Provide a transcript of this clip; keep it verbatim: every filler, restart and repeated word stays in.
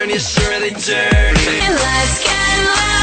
And it's surely dirty. And let's get lost.